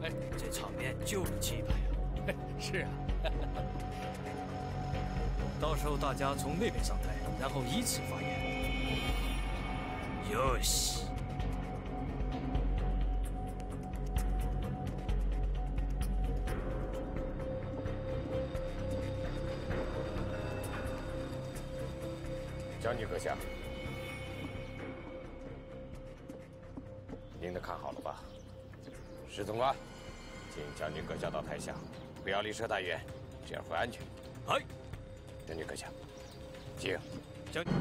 哎，这场面就是气派呀！是啊，到时候大家从那边上台，然后依次发言。よし。 将军阁下，您都看好了吧？侍从官，请将军阁下到台下，不要离车太远，这样会安全。哎，将军阁下，请。将军。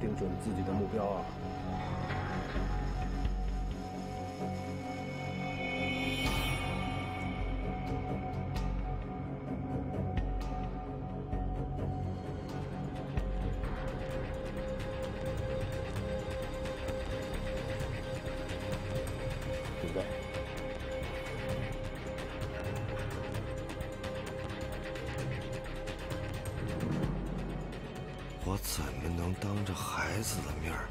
定准自己的目标啊！对不对？我怎么能当着孩子的面儿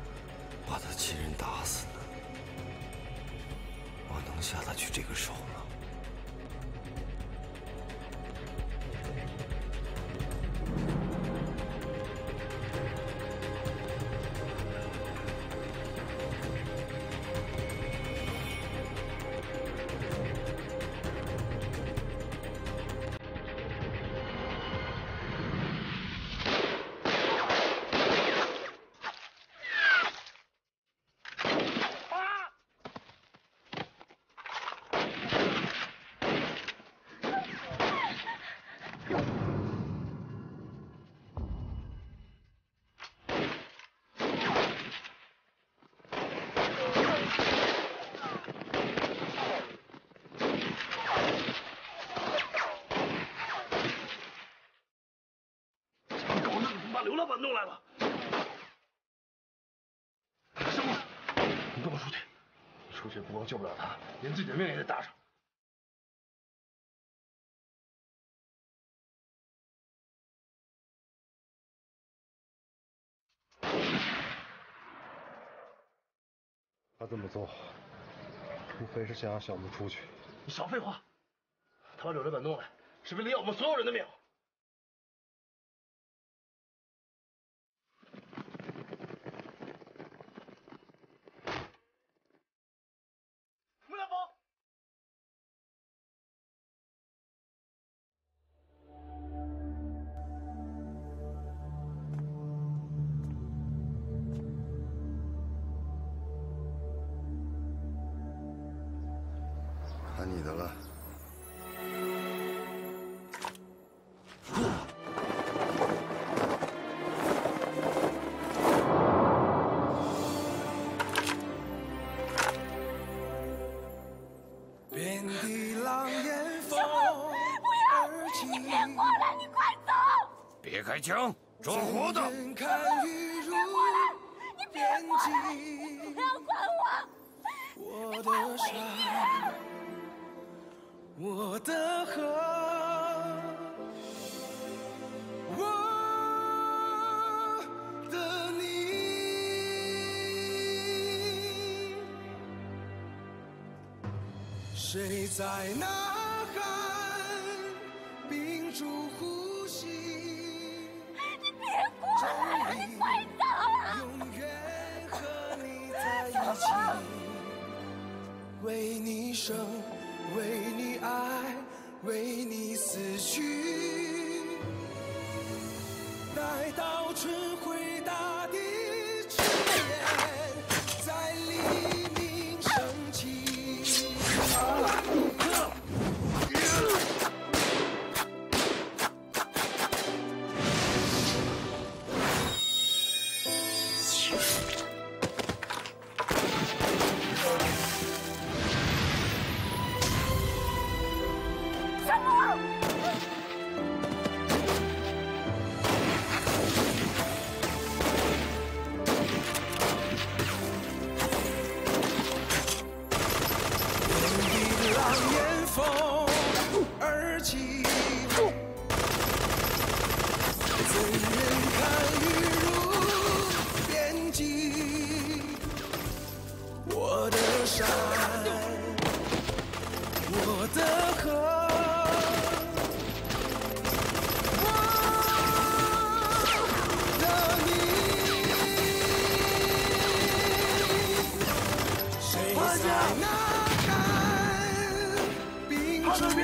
把他亲人打死呢？我能下得去这个手吗？ 弄来了，师傅，你跟我出去，出去不光救不了他，连自己的命也得搭上。 他这么做，无非是想让小木出去。你少废话，他柳老板弄来，是为了要我们所有人的命。 看你的了。 别开枪，装活的！别过来！你别过来！你不要管我！你管我一点！我的河，我的你，谁在呐喊，屏住呼吸？ 你快走啊！小芳，为你生，为你爱，为你死去，待到春回大地之前，在黎明升起。烟风而起，怎忍看雨如天际？我的山，我的河。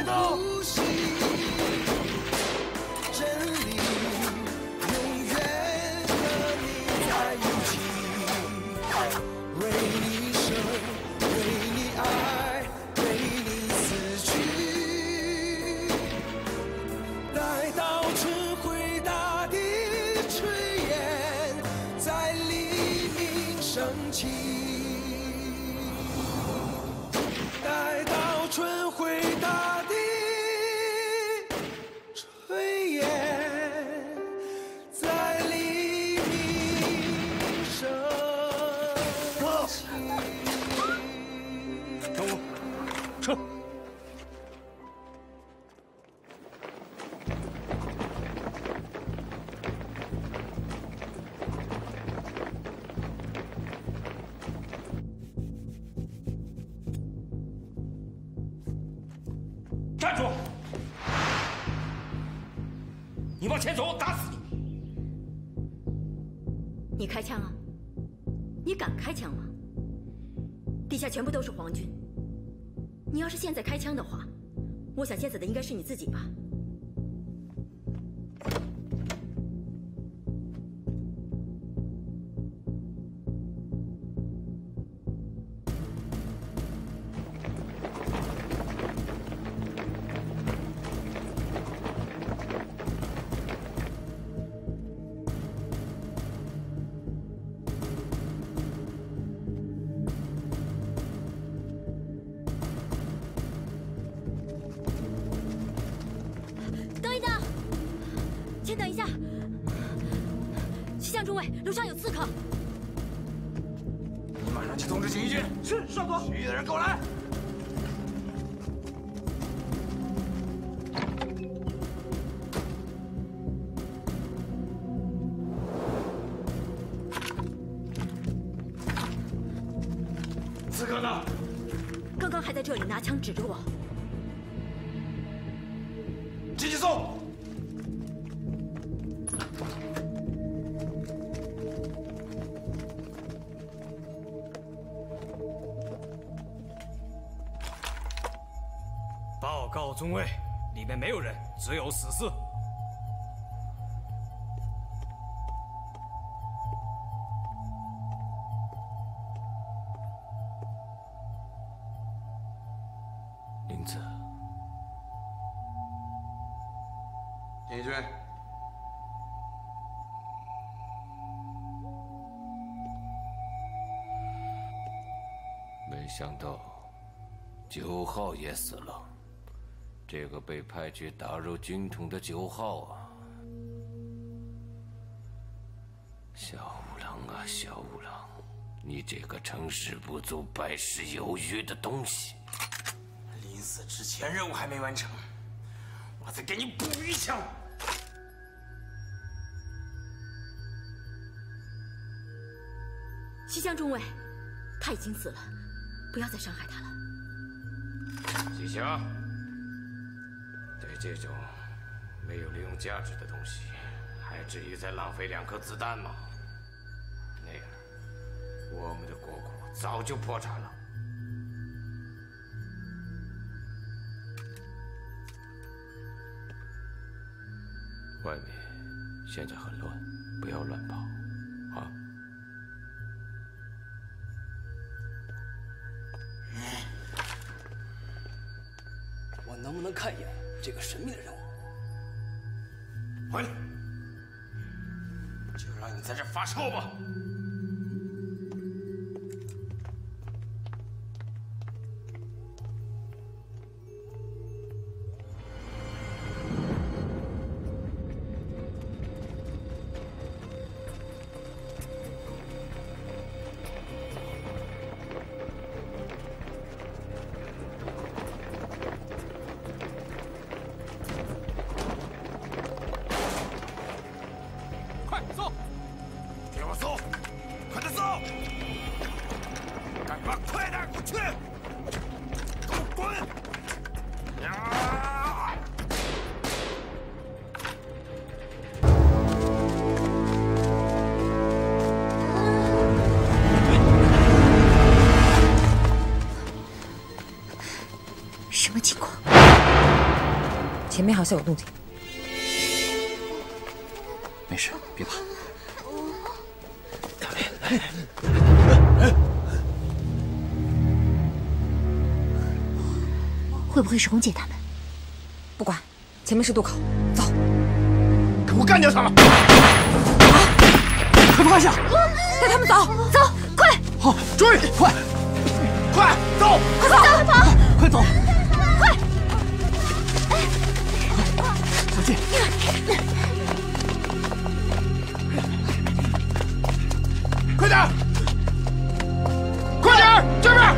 呼吸，真理永远和你在一起。为你生，为你爱，为你死去。待到春回大地炊烟在黎明升起。待到春回大。 站住！你往前走，我打死你！你开枪啊？你敢开枪吗？地下全部都是皇军。你要是现在开枪的话，我想先死的应该是你自己吧。指着我，进去搜！报告中尉，里面没有人，只有死尸。 想到9号也死了，这个被派去打入军统的9号啊，小五郎啊，小五郎，你这个成事不足败事有余的东西！临死之前任务还没完成，我再给你补一枪！ 西乡中尉，他已经死了。 不要再伤害他了，西乡。对这种没有利用价值的东西，还至于再浪费2颗子弹吗？那样，我们的国库早就破产了。外面现在很乱，不要乱跑。 能不能看一眼这个神秘的人物？回来！就让你在这发臭吧！什么情况？前面好像有动静。没事，别怕。来来来，会不会是红姐他们？不管，前面是渡口，走。给我干掉他们！啊！快趴下！带他们走，走，快！好，追，快！ 快走！快走！快走！快！小心！快点！快点！这边！快！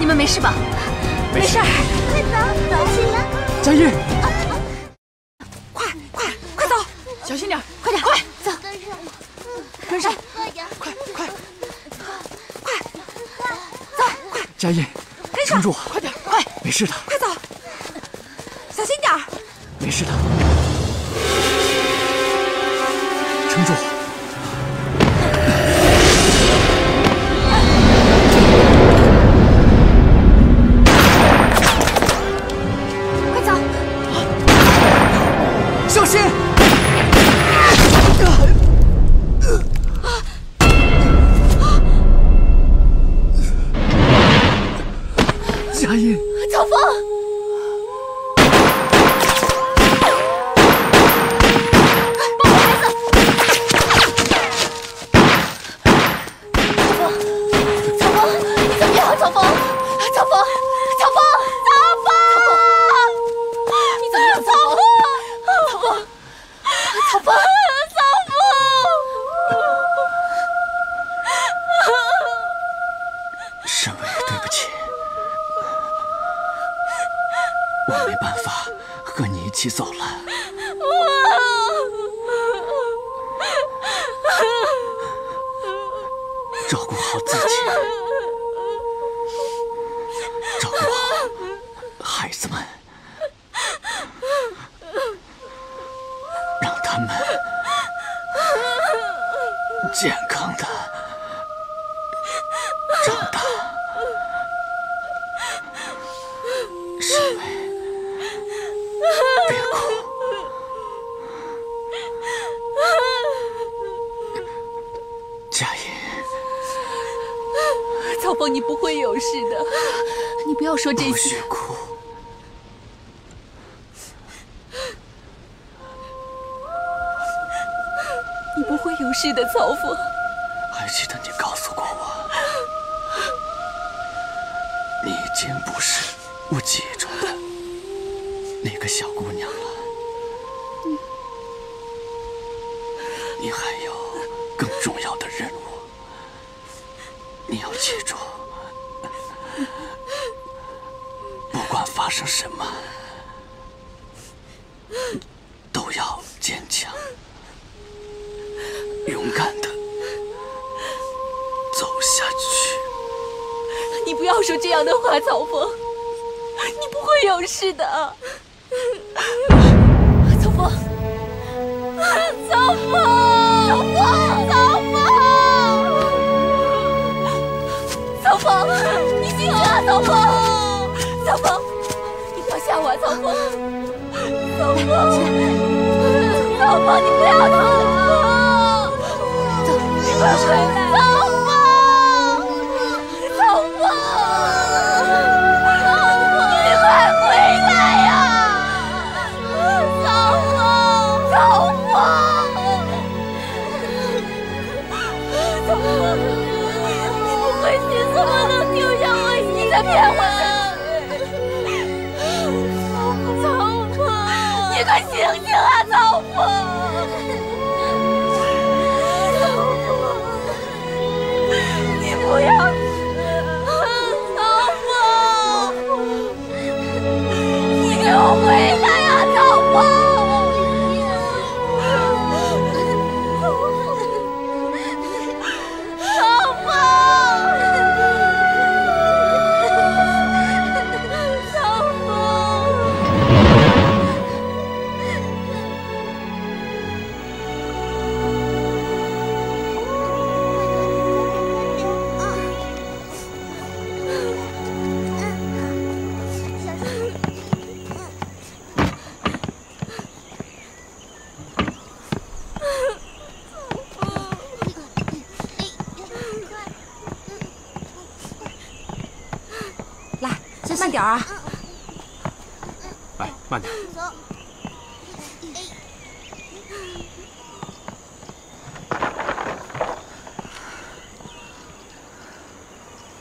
你们没事吧？没事，快走，走起呀！佳玉，快走，小心点，快点，快走，跟上，快，走，快，佳玉，撑住，快点，快，没事的，快走，小心点，没事的，撑住。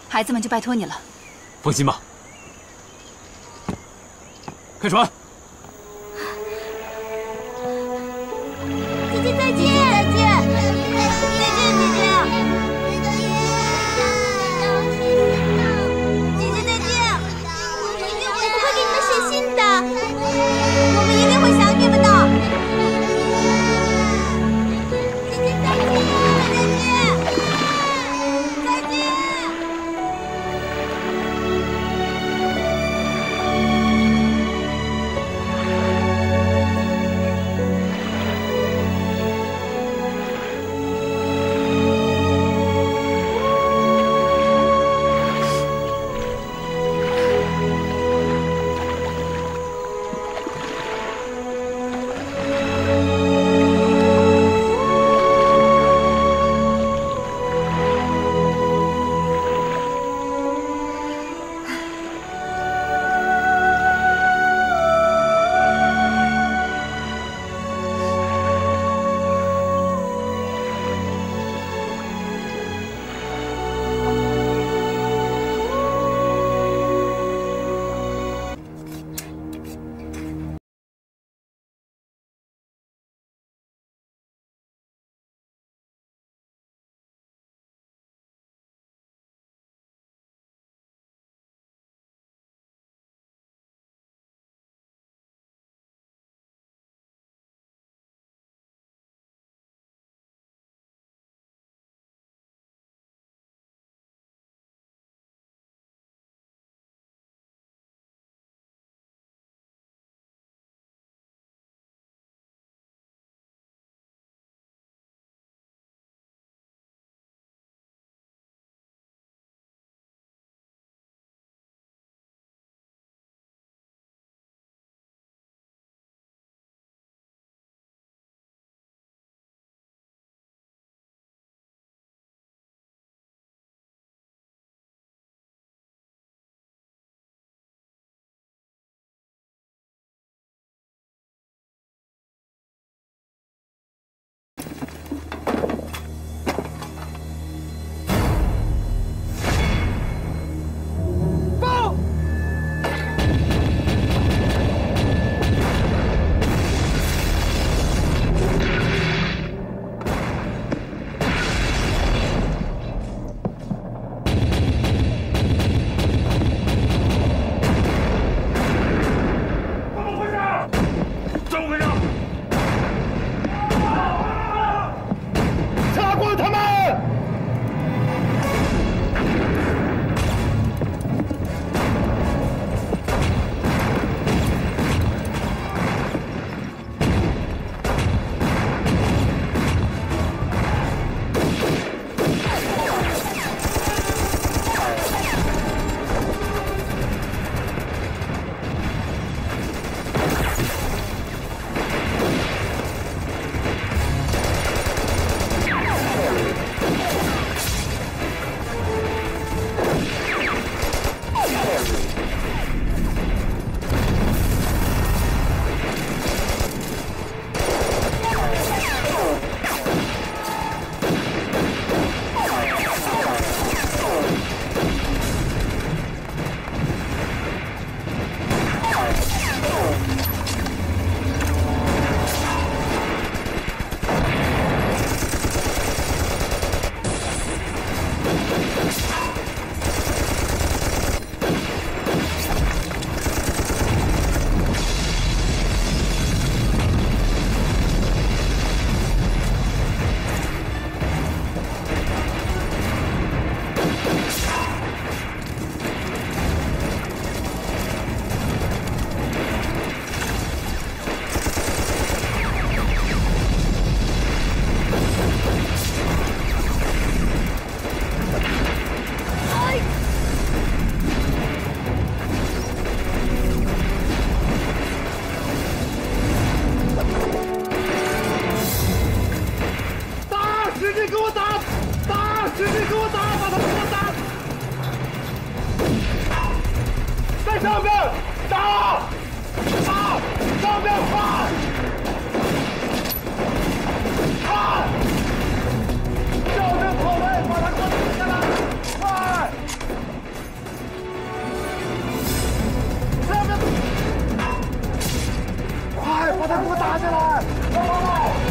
孩子们就拜托你了，放心吧。开船。 姐姐再见，姐姐。把他给我打下来！帮帮我！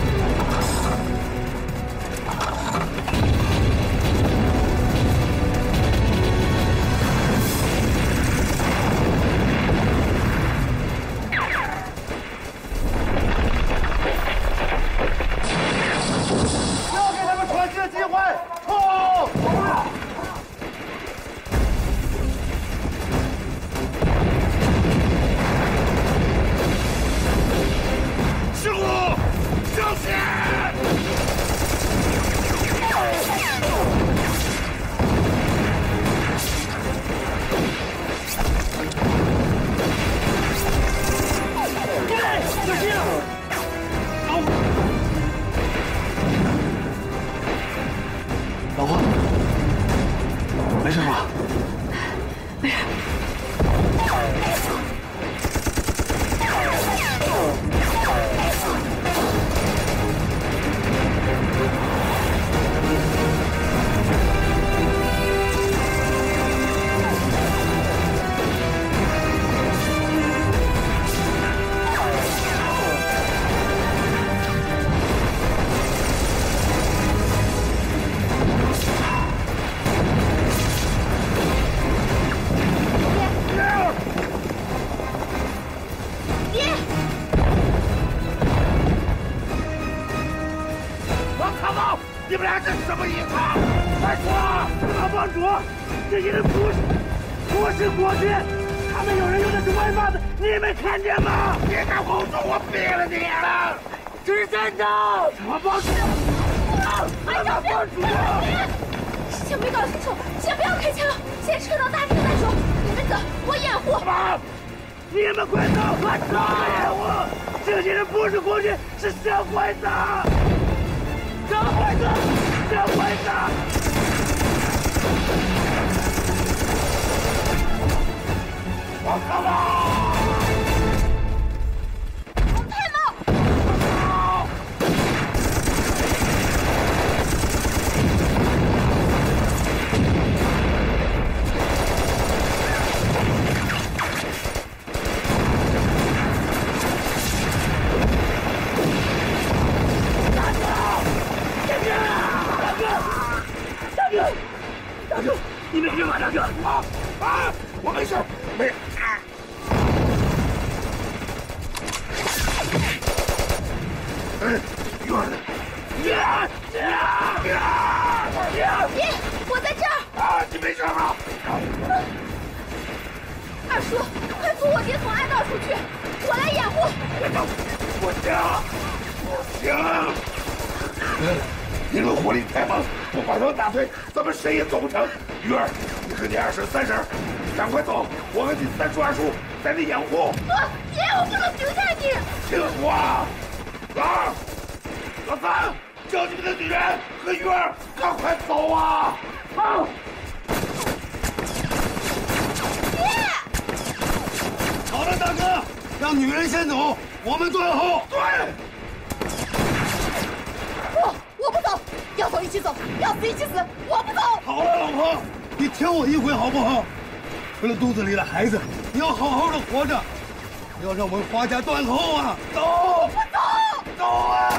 花家断后啊！走！不走！走啊！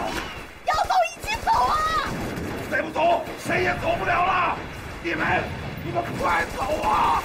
要走一起走啊！再不走，谁也走不了了！你们快走啊！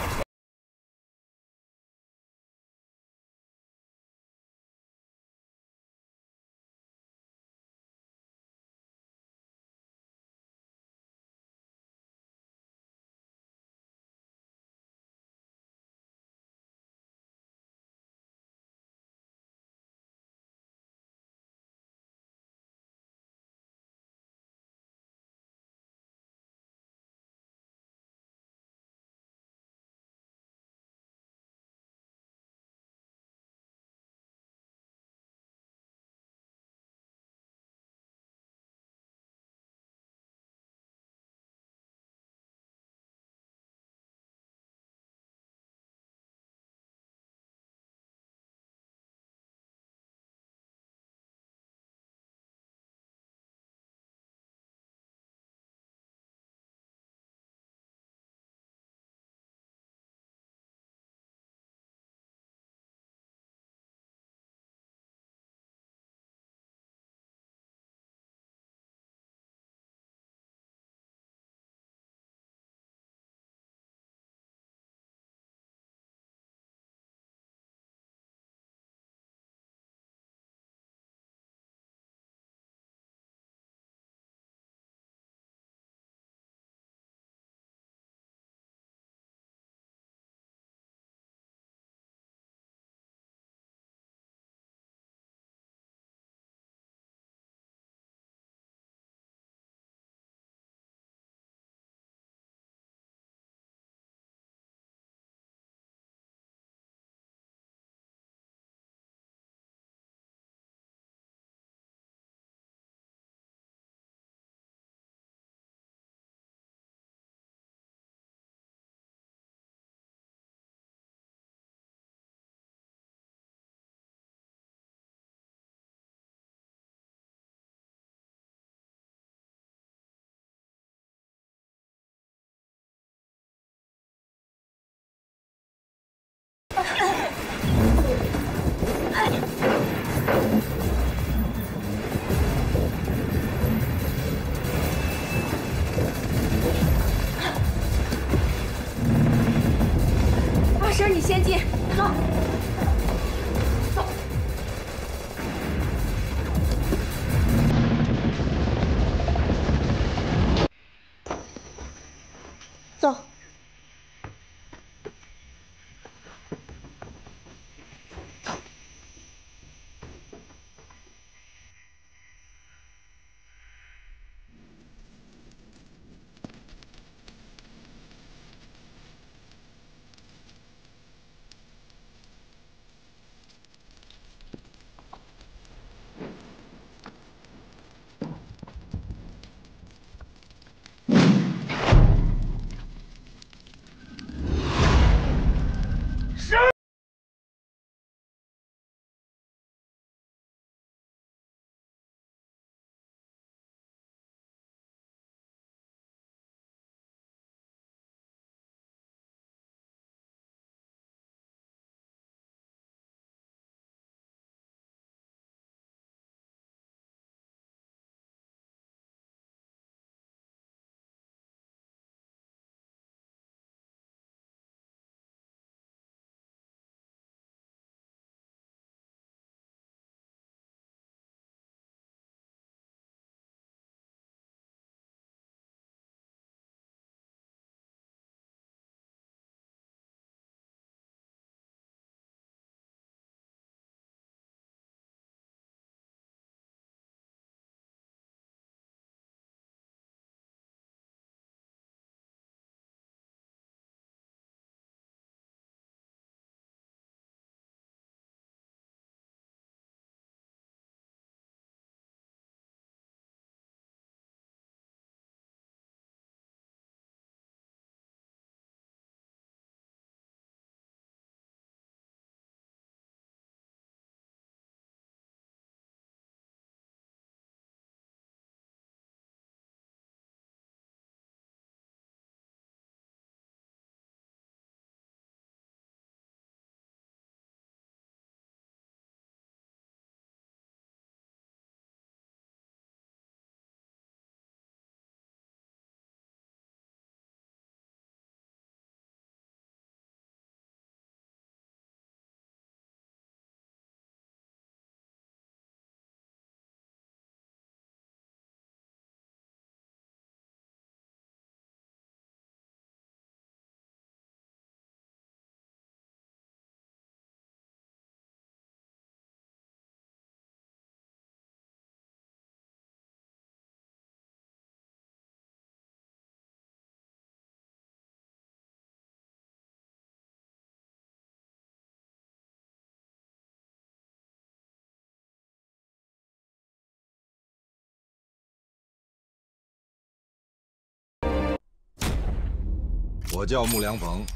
我叫穆良逢，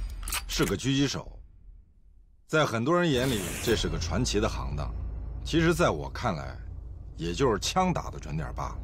是个狙击手，在很多人眼里这是个传奇的行当，其实在我看来，也就是枪打得准点罢了。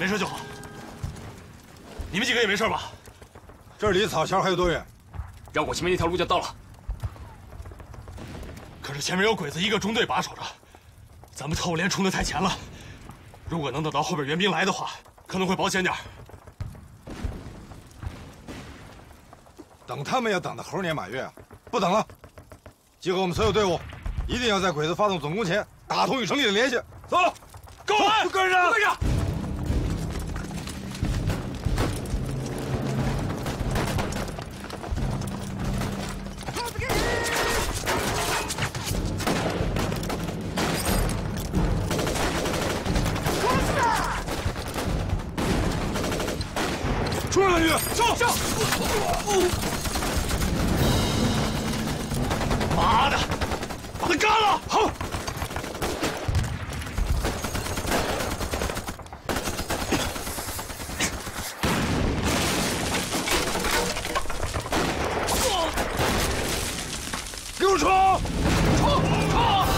没事就好。你们几个也没事吧？这离草桥还有多远？绕过前面那条路就到了。可是前面有鬼子一个中队把守着，咱们特务连冲得太前了。如果能等到后边援兵来的话，可能会保险点。等他们要等到猴年马月啊！不等了，集合我们所有队伍，一定要在鬼子发动总攻前打通与城里的联系。走了，跟我来，跟上，跟上。 上！妈的，把他干了！好。给我冲！冲！冲！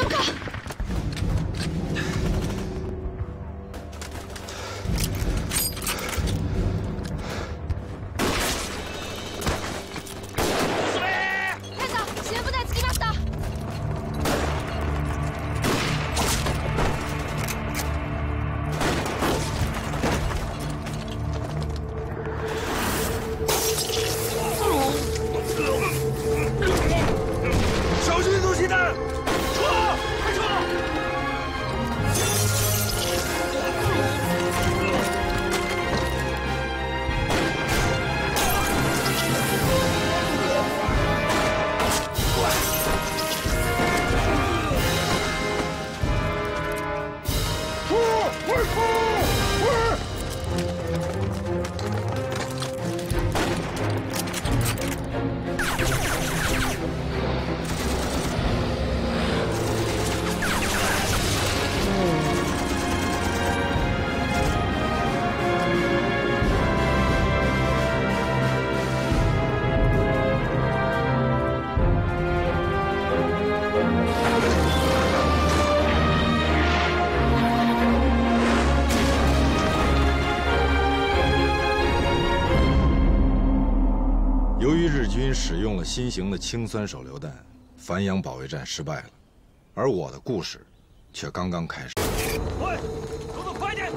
小可，太早，全部在つきました。小心毒气弹！ 由于日军使用了新型的氢酸手榴弹，繁阳保卫战失败了，而我的故事却刚刚开始。喂，动作快点！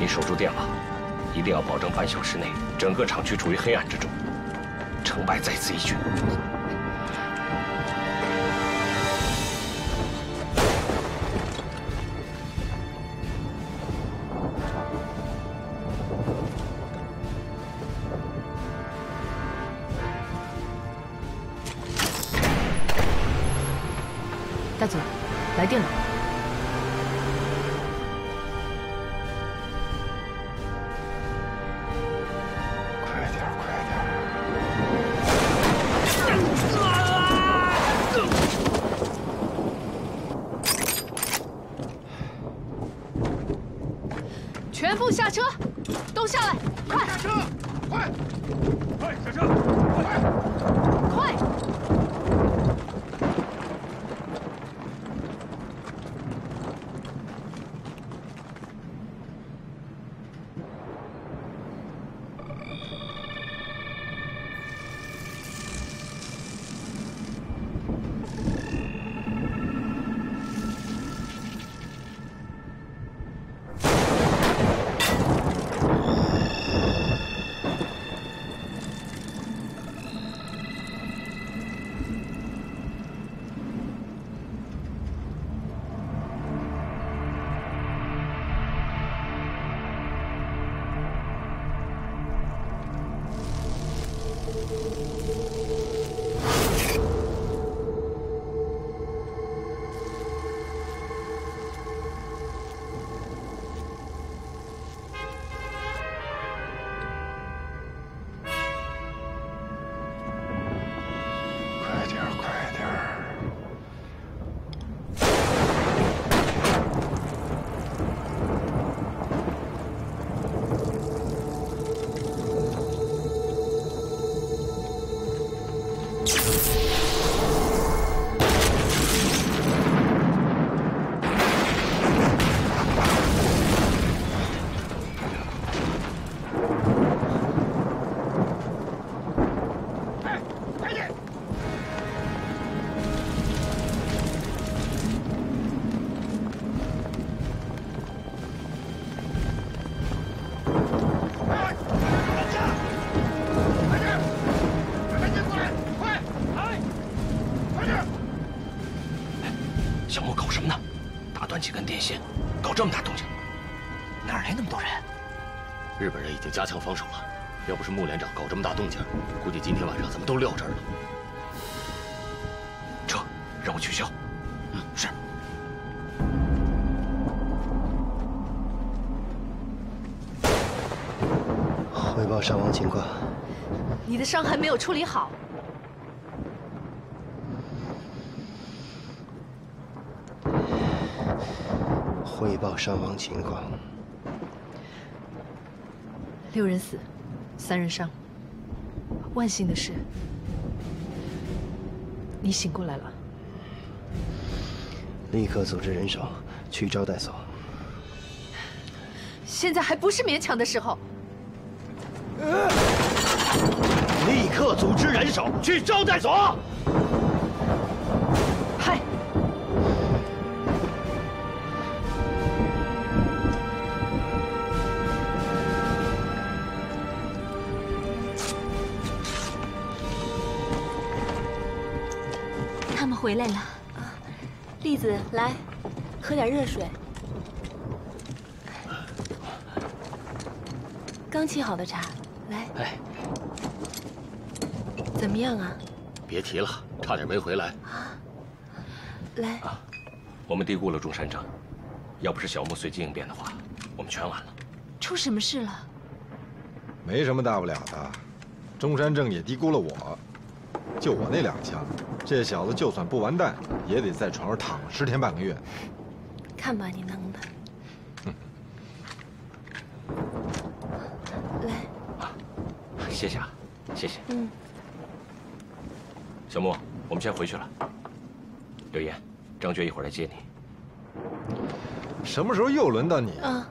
你守住电网，一定要保证半小时内整个厂区处于黑暗之中。成败在此一举。 大佐，来电了。快点，快点！全部下车，都下来，快！下车，快！快下车，快！快！ 小莫搞什么呢？打断几根电线，搞这么大动静，哪来那么多人？日本人已经加强防守了，要不是穆连长搞这么大动静，估计今天晚上咱们都撂这儿了。撤，任务取消。嗯，是。 汇报伤亡情况。你的伤还没有处理好。汇报伤亡情况：6人死，3人伤。万幸的是，你醒过来了。立刻组织人手去招待所。现在还不是勉强的时候。 立刻组织人手去招待所。嗨，他们回来了。栗子，来，喝点热水。 刚沏好的茶，来。哎，怎么样啊？别提了，差点没回来。啊，来。啊，我们低估了中山城，要不是小穆随机应变的话，我们全完了。出什么事了？没什么大不了的，中山城也低估了我。就我那2枪，这小子就算不完蛋，也得在床上躺个10天半个月。看把你能的。 谢谢啊，谢谢。嗯，小穆，我们先回去了。柳岩，张觉一会儿来接你。什么时候又轮到你啊？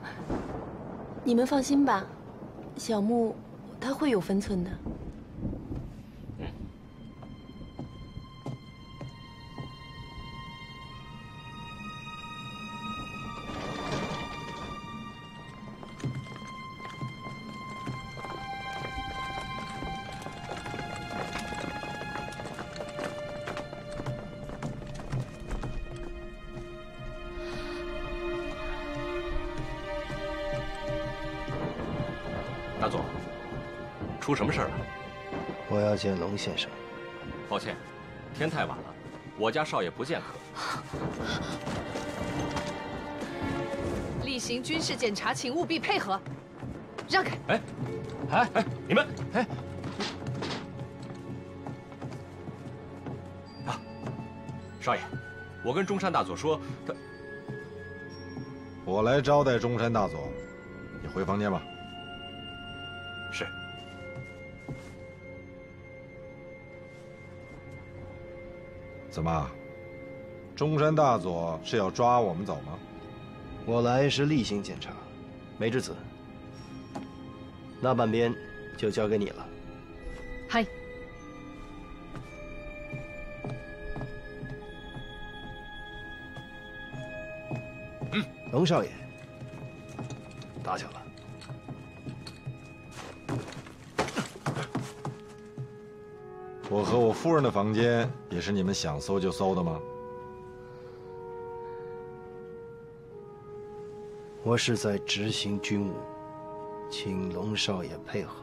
你们放心吧，小穆他会有分寸的。嗯。出什么事了？我要见龙先生。抱歉，天太晚了，我家少爷不见客。例行军事检查，请务必配合。让开！哎，哎哎，你们哎，啊，少爷，我跟中山大佐说，他我来招待中山大佐，你回房间吧。 怎么，中山大佐是要抓我们走吗？我来是例行检查，没至此。那半边就交给你了。嗨。嗯，龙少爷，打搅了。 我和我夫人的房间也是你们想搜就搜的吗？我是在执行军务，请龙少爷配合。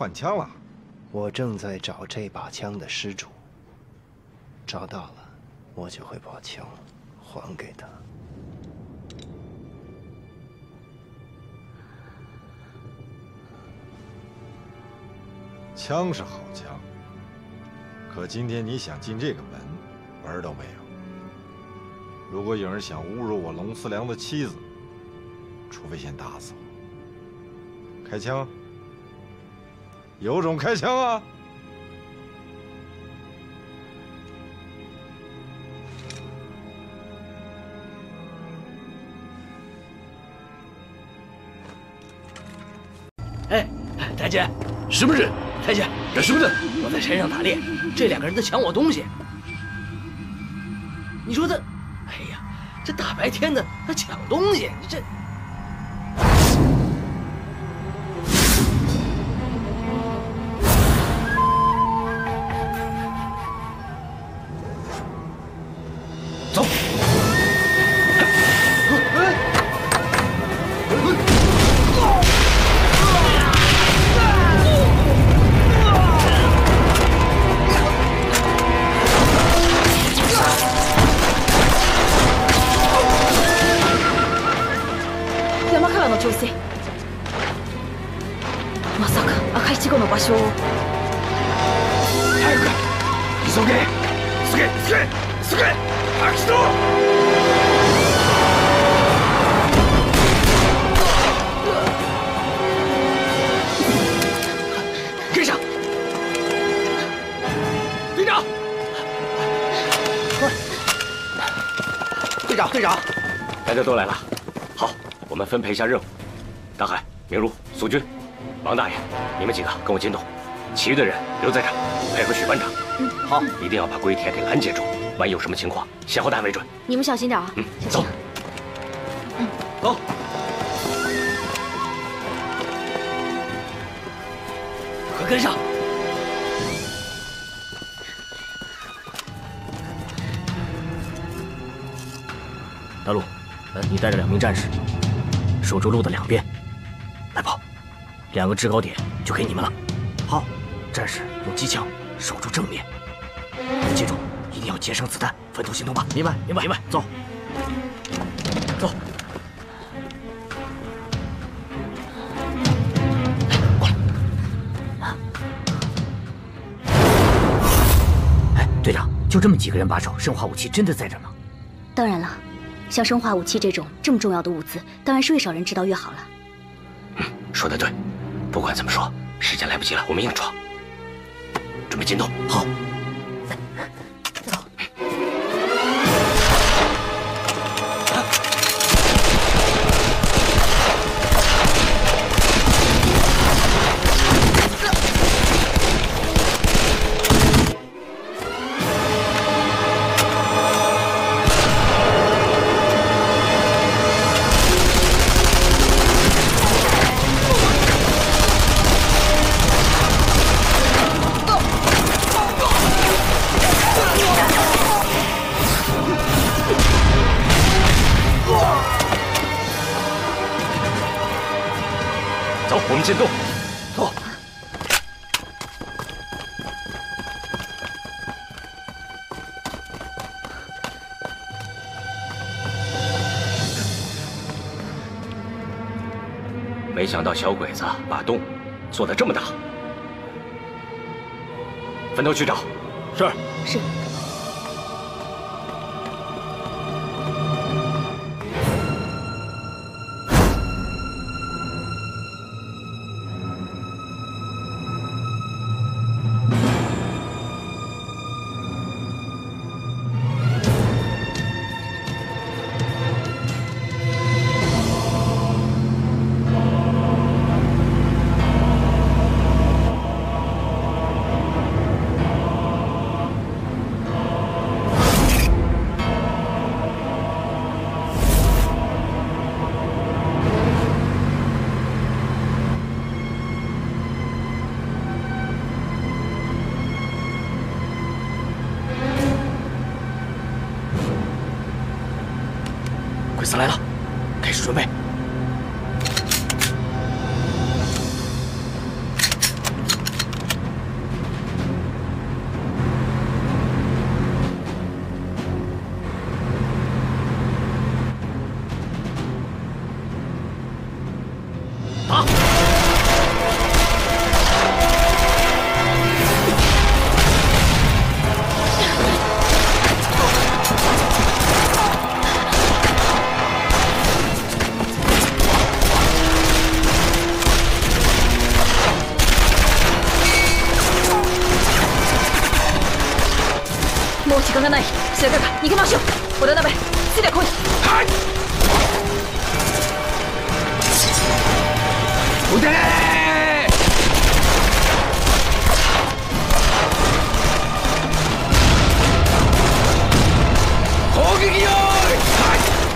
换枪了，我正在找这把枪的失主。找到了，我就会把枪还给他。枪是好枪，可今天你想进这个门，门儿都没有。如果有人想侮辱我龙思良的妻子，除非先打死我。开枪！ 有种开枪啊！哎，太监，什么人？太监，这什么人？我在山上打猎，这2个人在抢我东西。你说他，哎呀，这大白天的还抢东西，你这……走。 まさか赤い稚児の場所を早く急げ急げアキト！ 队长，大家都来了，好，我们分配一下任务。大海、明如、苏军、王大爷，你们几个跟我进洞，其余的人留在这儿配合许班长。好，一定要把龟田给拦截住，万一有什么情况，先后弹为准。你们小心点啊！嗯，走。嗯，走。快跟上！ 大陆，你带着2名战士，守住路的两边，来跑，2个制高点就给你们了。好，战士用机枪守住正面，记住一定要节省子弹，分头行动吧。明白，走，走。 哎，队长，就这么几个人把守，生化武器真的在这吗？当然了。 像生化武器这种这么重要的物资，当然是越少人知道越好了。嗯，说的对。不管怎么说，时间来不及了，我们硬闯。准备进洞。好。走。进洞，走。没想到小鬼子把洞做得这么大，分头去找。是。鬼子来了，开始准备。打！ 時間がない。それだが逃げましょう。織田鍋、ついてこい。はい。撃て。 攻撃用意。はい。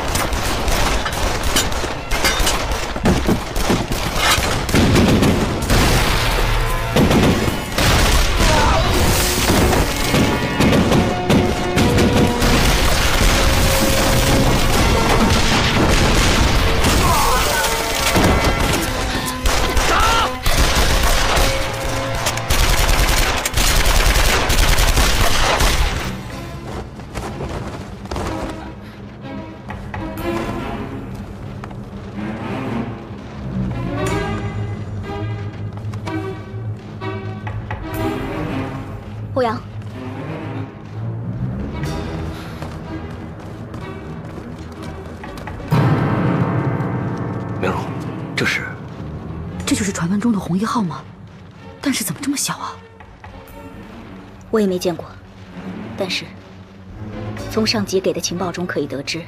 欧阳，明荣，这是？这就是传闻中的红一号吗？但是怎么这么小啊？我也没见过，但是从上级给的情报中可以得知，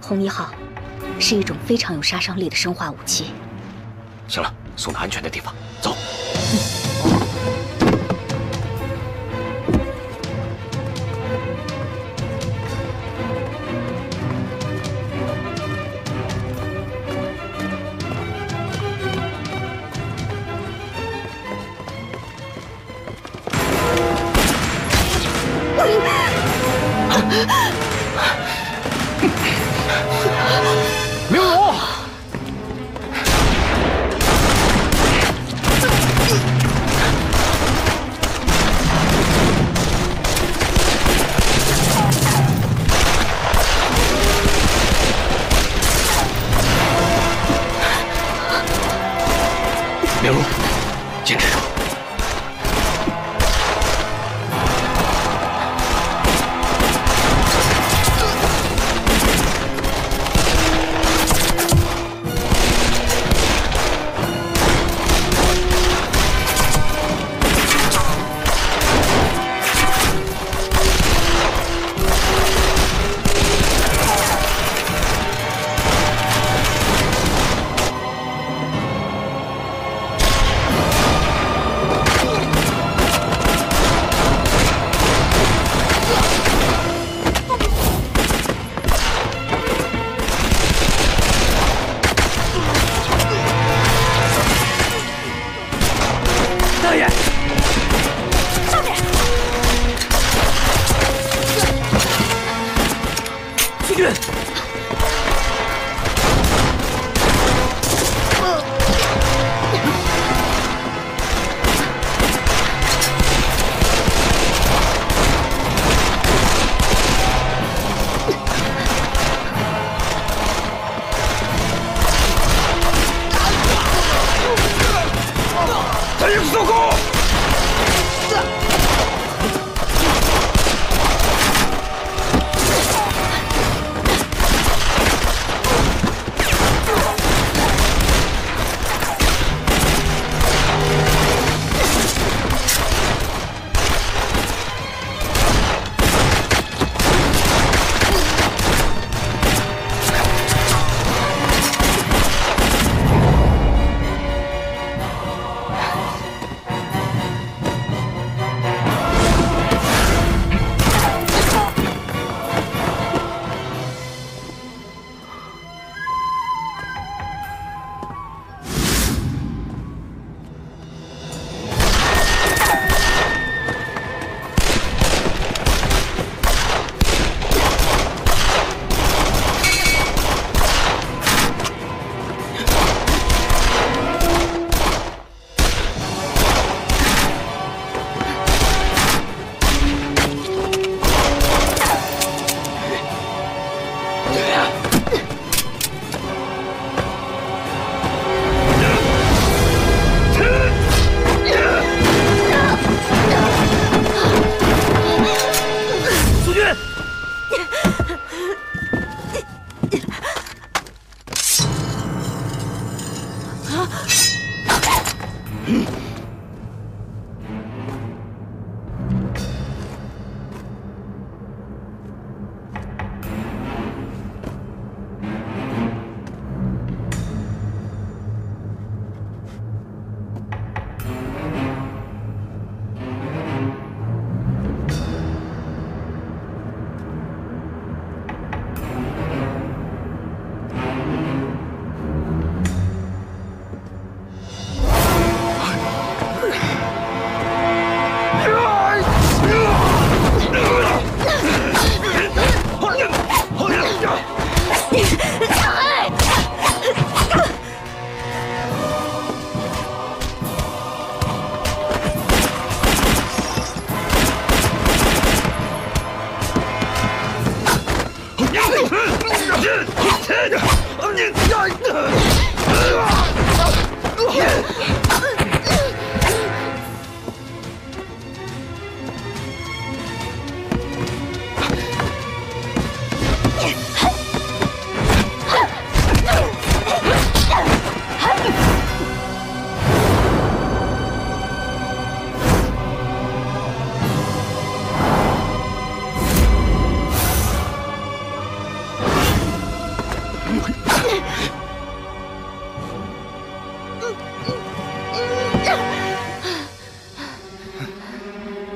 红一号是一种非常有杀伤力的生化武器。行了，送到安全的地方，走。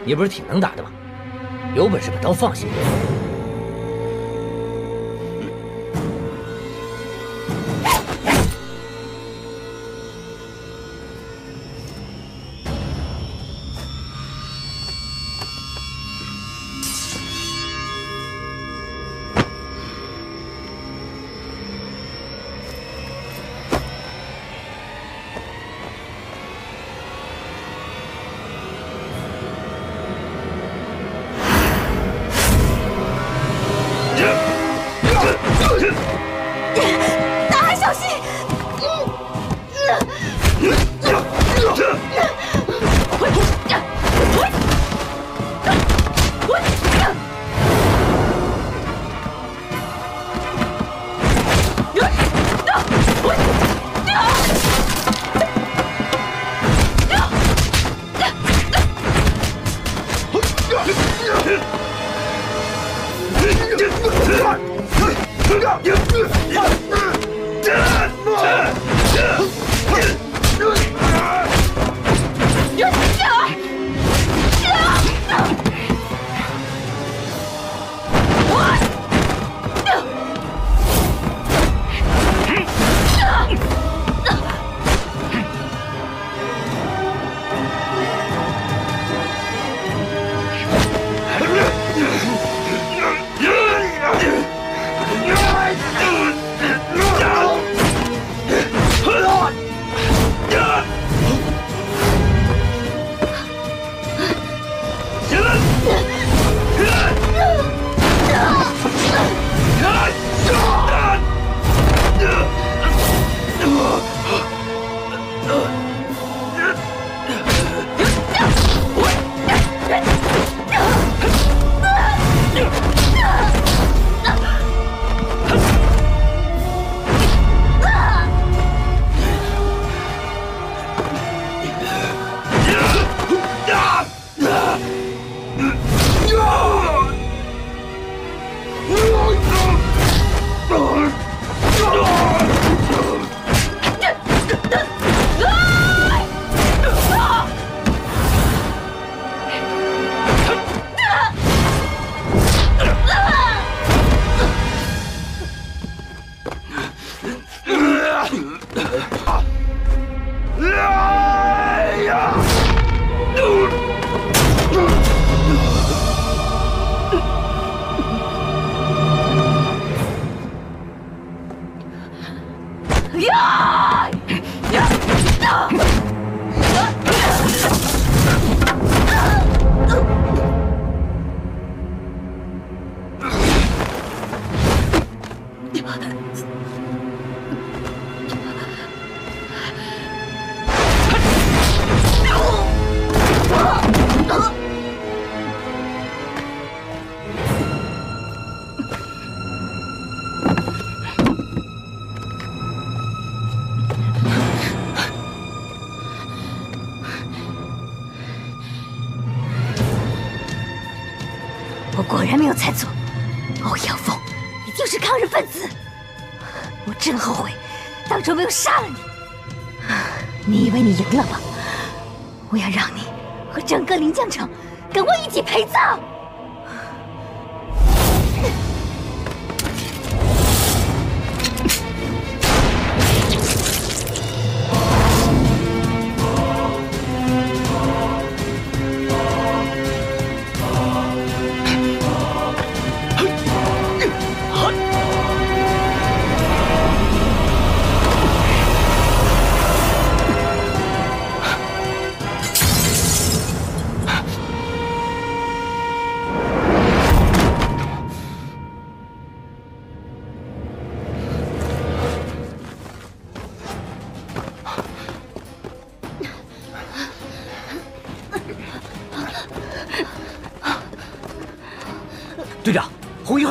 你不是挺能打的吗？有本事把刀放下！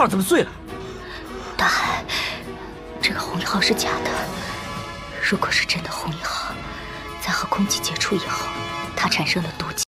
怎么碎了？大海，这个红一号是假的。如果是真的红一号，在和空气接触以后，它产生的毒气